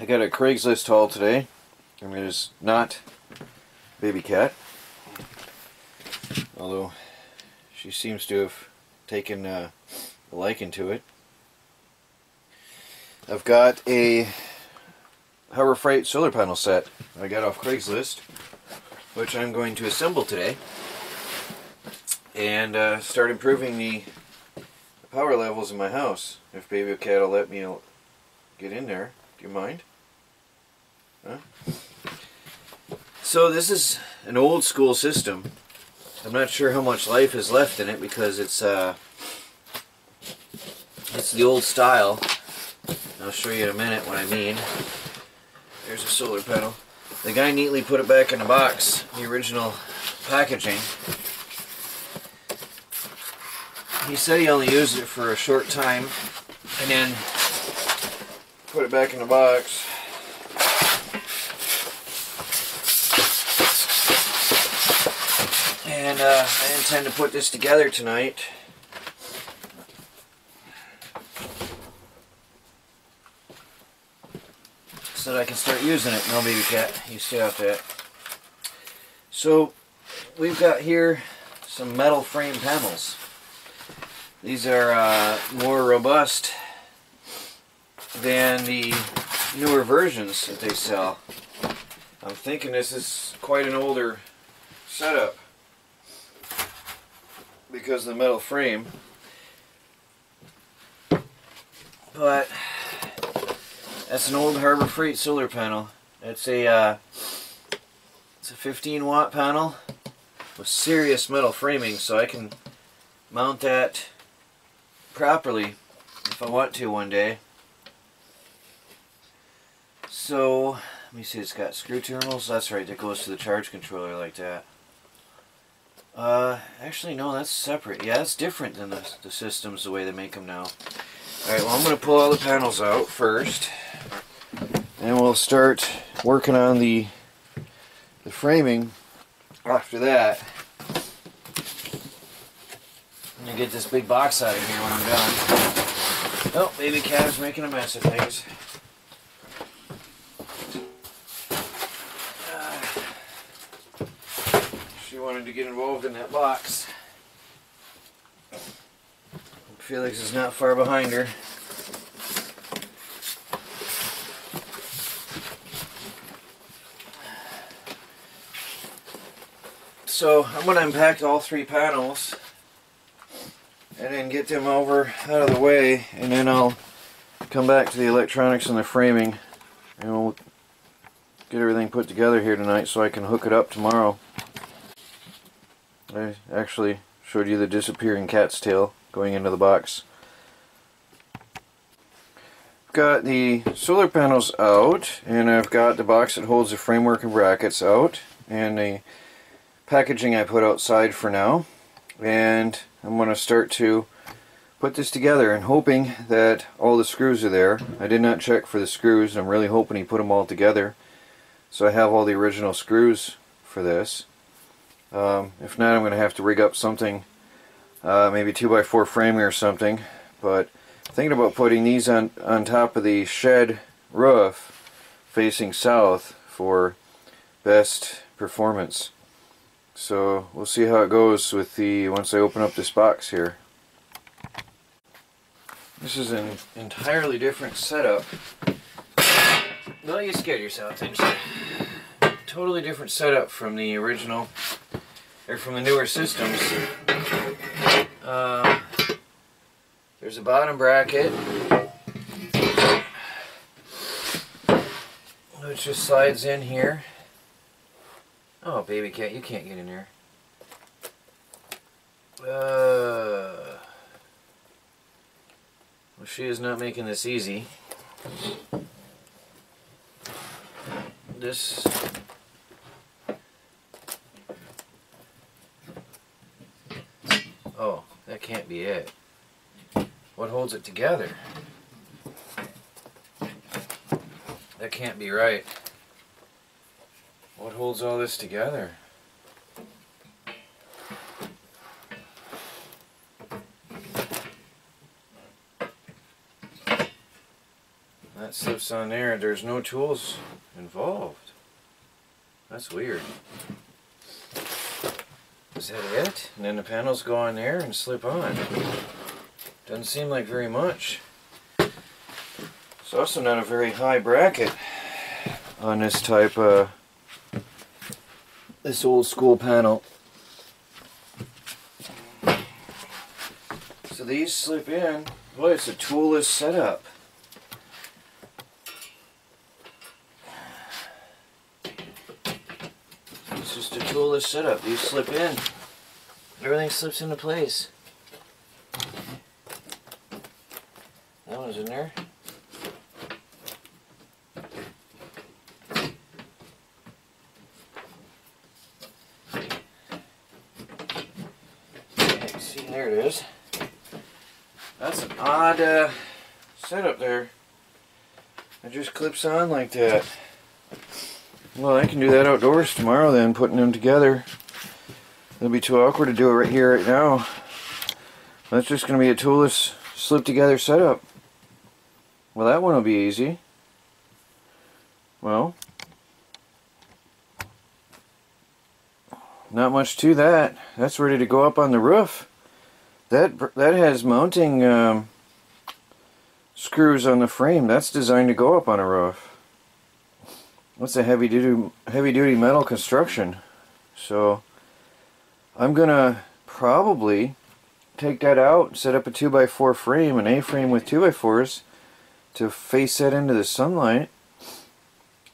I got a Craigslist haul today. I mean, it's not Baby Cat, although she seems to have taken a liking to it. I've got a Harbor Freight solar panel set I got off Craigslist, which I'm going to assemble today and start improving the power levels in my house. If Baby Cat will let me get in there, do you mind? Huh? So this is an old school system. I'm not sure how much life is left in it because it's the old style. I'll show you in a minute what I mean. There's a solar panel. The guy neatly put it back in the box, the original packaging. He said he only used it for a short time and then put it back in the box. And I intend to put this together tonight. So that I can start using it. No, Baby Cat, you stay off that. So we've got here some metal frame panels. These are more robust than the newer versions that they sell. I'm thinking this is quite an older setup because of the metal frame. But that's an old Harbor Freight solar panel. It's a 15 watt panel with serious metal framing, so I can mount that properly if I want to one day. So let me see, it's got screw terminals. That's right, that goes to the charge controller like that. Actually no, that's separate. Yeah, that's different than the systems the way they make them now. Alright, well I'm going to pull all the panels out first, and we'll start working on the framing after that. I'm going to get this big box out of here when I'm done. Oh, Baby Cat is making a mess of things. She wanted to get involved in that box. Felix is not far behind her. So I'm going to unpack all three panels and then get them over out of the way, and then I'll come back to the electronics and the framing, and we'll get everything put together here tonight so I can hook it up tomorrow. I actually showed you the disappearing cat's tail going into the box. I've got the solar panels out, and I've got the box that holds the framework and brackets out, and the packaging I put outside for now, and I'm going to start to put this together and hoping that all the screws are there. I did not check for the screws, and I'm really hoping he put them all together so I have all the original screws for this. If not, I'm going to have to rig up something, maybe 2x4 framing or something. But thinking about putting these on top of the shed roof facing south for best performance. So we'll see how it goes with the once I open up this box here. This is an entirely different setup. No, you scared yourself, didn't you? Totally different setup from the original, or from the newer systems. There's a bottom bracket, which just slides in here. Oh, Baby Cat, you can't get in here. Well, she is not making this easy. This that can't be it. What holds it together? That can't be right. What holds all this together? that slips on there and there's no tools involved. That's weird. Is that it? And then the panels go on there and slip on. Doesn't seem like very much. It's also not a very high bracket on this type of this old school panel. So these slip in. Boy, it's a toolless setup. It's just a toolless setup. These slip in. Everything slips into place. That one's in there. Okay, see, there it is. That's an odd setup there. It just clips on like that. Well, I can do that outdoors tomorrow then, putting them together. It'll be too awkward to do it right here, right now. That's just going to be a toolless, slip together setup. Well, that one will be easy. Well, not much to that. That's ready to go up on the roof. That has mounting screws on the frame. That's designed to go up on a roof. That's a heavy duty metal construction. So I'm gonna probably take that out and set up a 2x4 frame, an A-frame with 2x4s to face that into the sunlight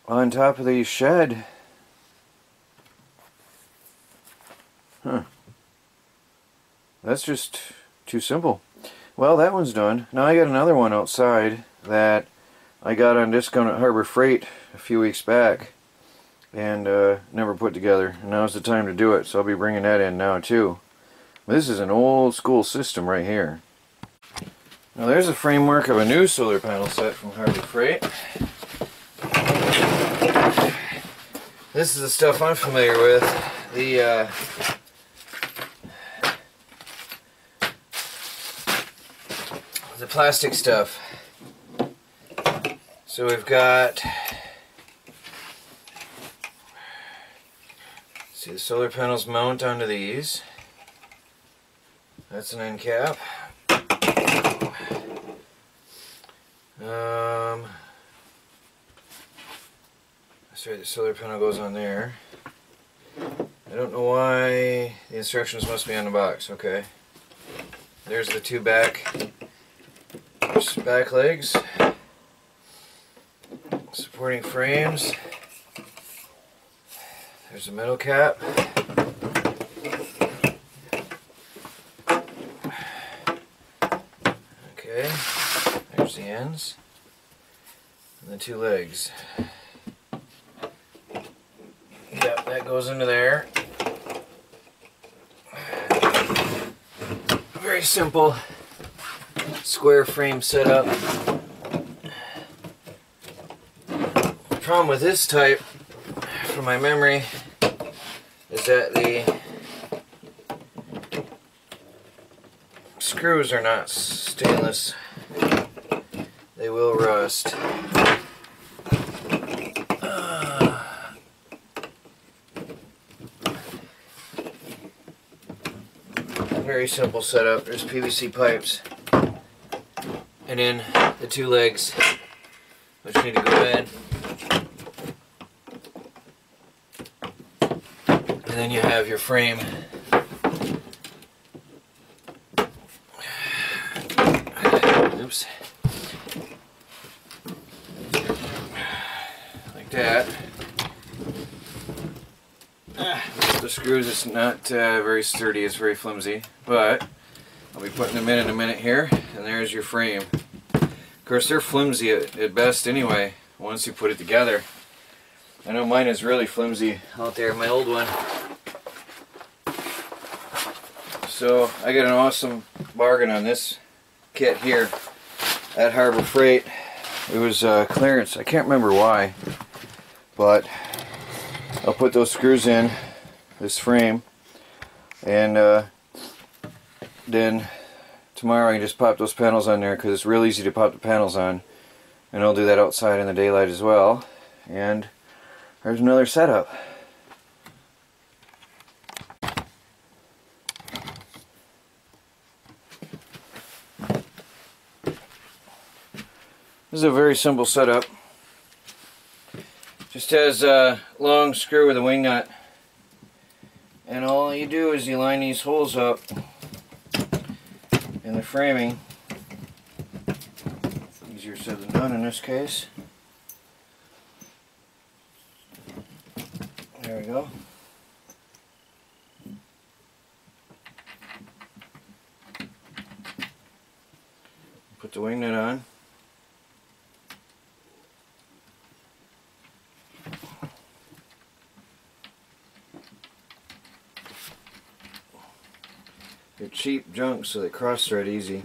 on top of the shed. Huh. That's just too simple. Well, that one's done. Now I got another one outside that I got on discount at Harbor Freight a few weeks back and never put together. And now's the time to do it, so I'll be bringing that in now too. This is an old school system right here. Now there's a framework of a new solar panel set from Harbor Freight. This is the stuff I'm familiar with. The plastic stuff. So we've got, see, the solar panels mount onto these. That's an end cap. Sorry, the solar panel goes on there. I don't know why the instructions must be on the box. Okay, there's the two back legs, supporting frames. There's a metal cap. Okay, there's the ends and the two legs. Yep, that goes into there. Very simple. Square frame setup. The problem with this type, from my memory, is that the screws are not stainless. They will rust. Very simple setup. There's PVC pipes. And then the two legs, which need to go in. And then you have your frame. Oops. Like that. The screws, it's not very sturdy, it's very flimsy, but I'll be putting them in a minute here. And there's your frame. Of course, they're flimsy at best anyway, once you put it together. I know mine is really flimsy out there, my old one. So I got an awesome bargain on this kit here at Harbor Freight. It was clearance. I can't remember why, but I'll put those screws in this frame, and then tomorrow I can just pop those panels on there, because it's real easy to pop the panels on. And I'll do that outside in the daylight as well. And there's another setup. This is a very simple setup. Just has a long screw with a wing nut. And all you do is you line these holes up in the framing. Easier said than done in this case. There we go. Put the wing nut on. They're cheap junk, so they cross-thread easy.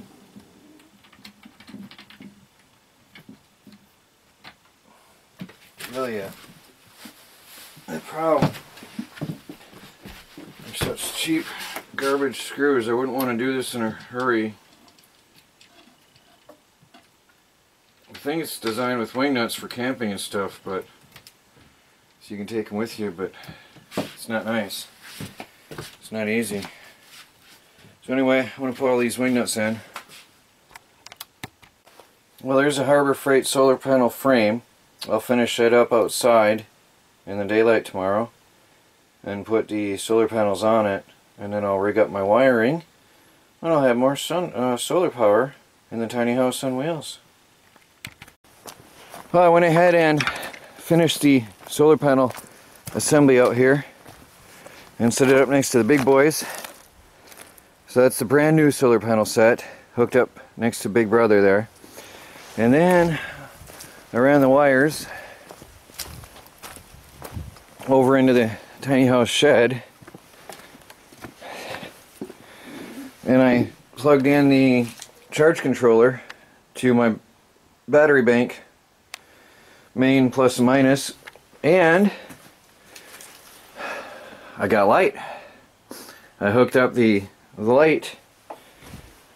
Really a problem. They're such cheap garbage screws. I wouldn't want to do this in a hurry. I think it's designed with wing nuts for camping and stuff, but so you can take them with you, but it's not nice. It's not easy. So anyway, I'm going to put all these wing nuts in. Well, there's a Harbor Freight solar panel frame. I'll finish that up outside in the daylight tomorrow and put the solar panels on it, and then I'll rig up my wiring and I'll have more solar power in the tiny house on wheels. Well, I went ahead and finished the solar panel assembly out here and set it up next to the big boys. So that's the brand new solar panel set, hooked up next to Big Brother there. And then I ran the wires over into the tiny house shed. And I plugged in the charge controller to my battery bank, main plus and minus, and I got light. I hooked up the light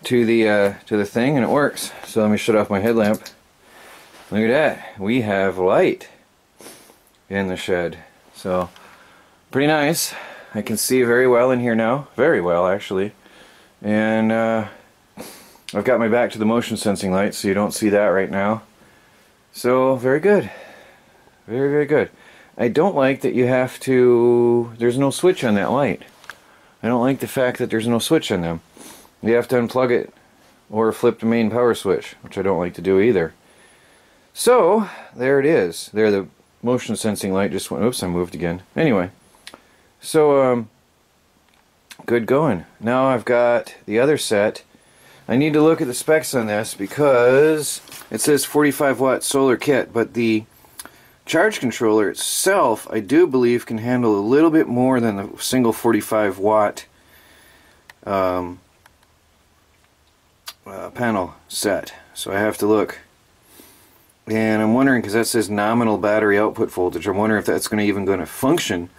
to the thing and it works. So let me shut off my headlamp. Look at that, we have light in the shed. So pretty nice. I can see very well in here now, very well actually. And I've got my back to the motion sensing light, so you don't see that right now. So very good, very very good. I don't like that you have to, there's no switch on that light. I don't like the fact that there's no switch in them. You have to unplug it or flip the main power switch, which I don't like to do either. So, there it is. There, the motion sensing light just went, oops, I moved again. Anyway, so, good going. Now I've got the other set. I need to look at the specs on this because it says 45 watt solar kit, but the charge controller itself, I do believe, can handle a little bit more than the single 45 watt panel set. So I have to look. And I'm wondering, because that says nominal battery output voltage, I'm wondering if that's going to even going to function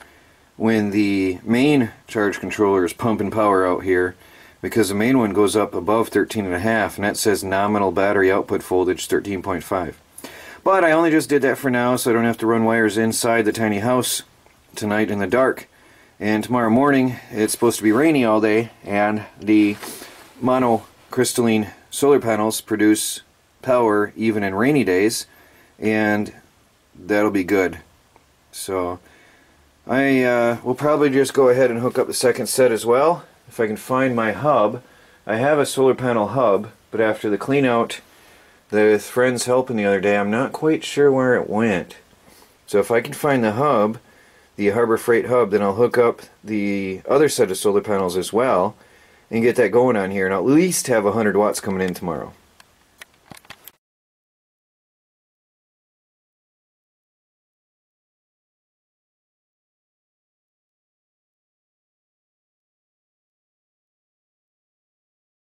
when the main charge controller is pumping power out here, because the main one goes up above 13.5, and that says nominal battery output voltage 13.5. But I only just did that for now, so I don't have to run wires inside the tiny house tonight in the dark. And tomorrow morning, it's supposed to be rainy all day, and the monocrystalline solar panels produce power even in rainy days, and that'll be good. So I will probably just go ahead and hook up the second set as well, if I can find my hub. I have a solar panel hub, but after the clean out, with friends helping the other day, I'm not quite sure where it went. So if I can find the hub, the Harbor Freight hub, then I'll hook up the other set of solar panels as well and get that going on here, and I'll at least have 100 watts coming in tomorrow.